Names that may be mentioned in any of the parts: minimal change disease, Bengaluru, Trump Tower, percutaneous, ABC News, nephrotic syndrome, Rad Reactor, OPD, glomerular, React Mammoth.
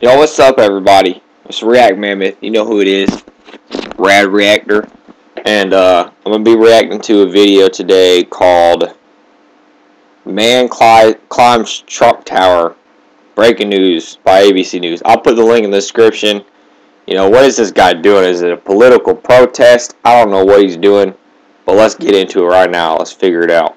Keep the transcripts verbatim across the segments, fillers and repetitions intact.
Yo, what's up, everybody? It's React Mammoth. You know who it is. Rad Reactor. And uh, I'm going to be reacting to a video today called Man Cli Climbs Trump Tower. Breaking news by A B C News. I'll put the link in the description. You know, what is this guy doing? Is it a political protest? I don't know what he's doing. But let's get into it right now. Let's figure it out.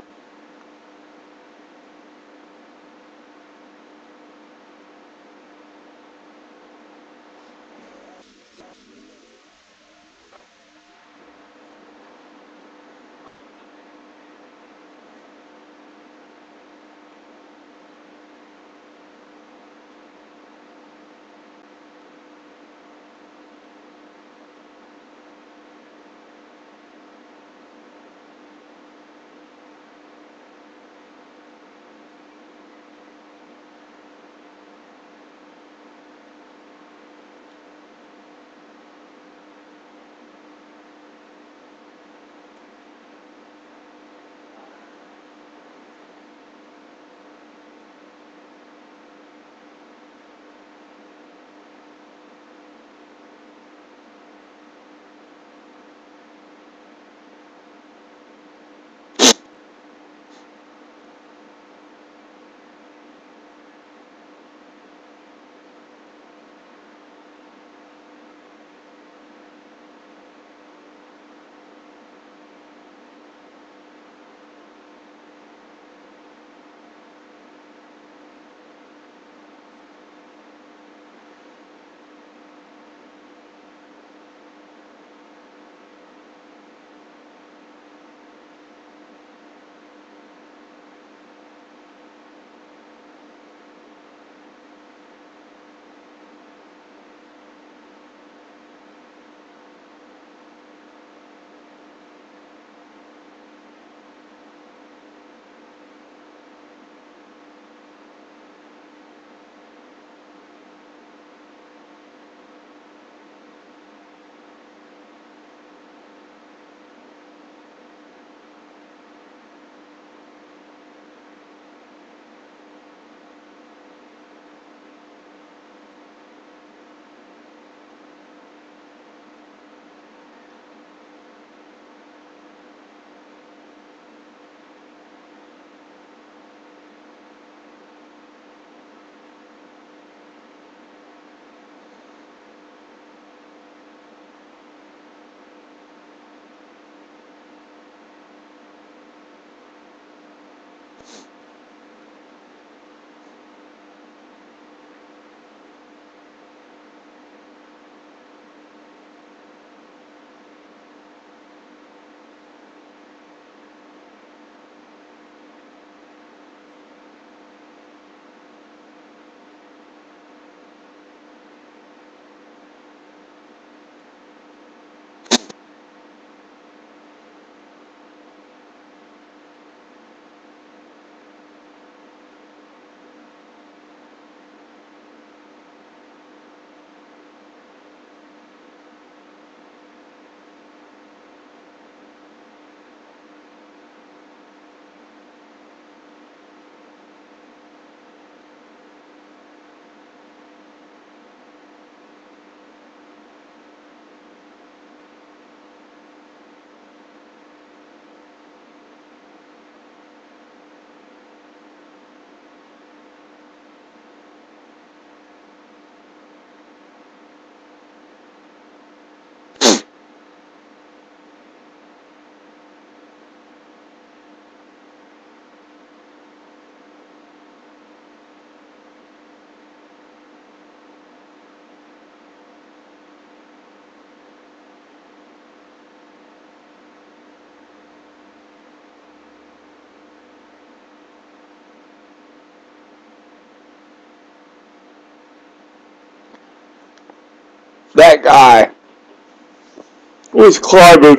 That guy was climbing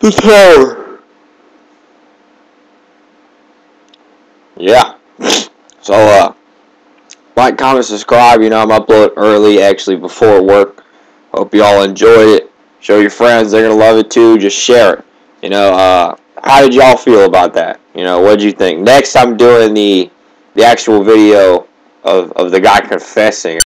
the tower. Yeah. So, uh, like, comment, subscribe. You know, I'm uploading early, actually, before work. Hope you all enjoyed it. Show your friends. They're going to love it, too. Just share it. You know, uh, how did y'all feel about that? You know, what did you think? Next, I'm doing the, the actual video of, of the guy confessing.